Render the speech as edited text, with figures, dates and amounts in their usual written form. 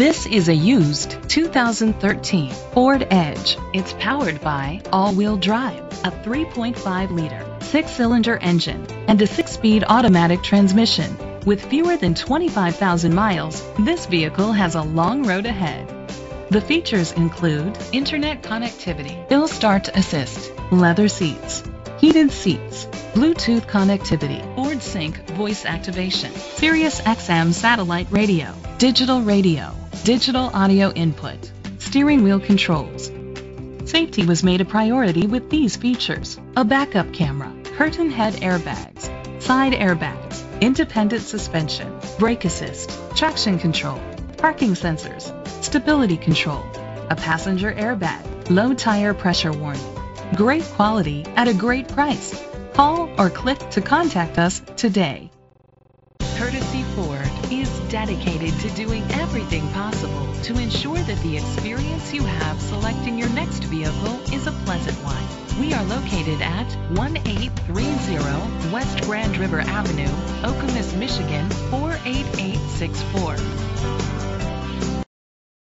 This is a used 2013 Ford Edge. It's powered by all-wheel drive, a 3.5-liter, 6-cylinder engine, and a 6-speed automatic transmission. With fewer than 25,000 miles, this vehicle has a long road ahead. The features include internet connectivity, hill start assist, leather seats, heated seats, Bluetooth connectivity, Ford Sync voice activation, Sirius XM satellite radio, digital audio input, steering wheel controls. Safety was made a priority with these features: a backup camera, curtain head airbags, side airbags, independent suspension, brake assist, traction control, parking sensors, stability control, a passenger airbag, low tire pressure warning. Great quality at a great price. Call or click to contact us today. Courtesy Ford is dedicated to doing everything possible to ensure that the experience you have selecting your next vehicle is a pleasant one. We are located at 1830 West Grand River Avenue, Okemos, Michigan 48864.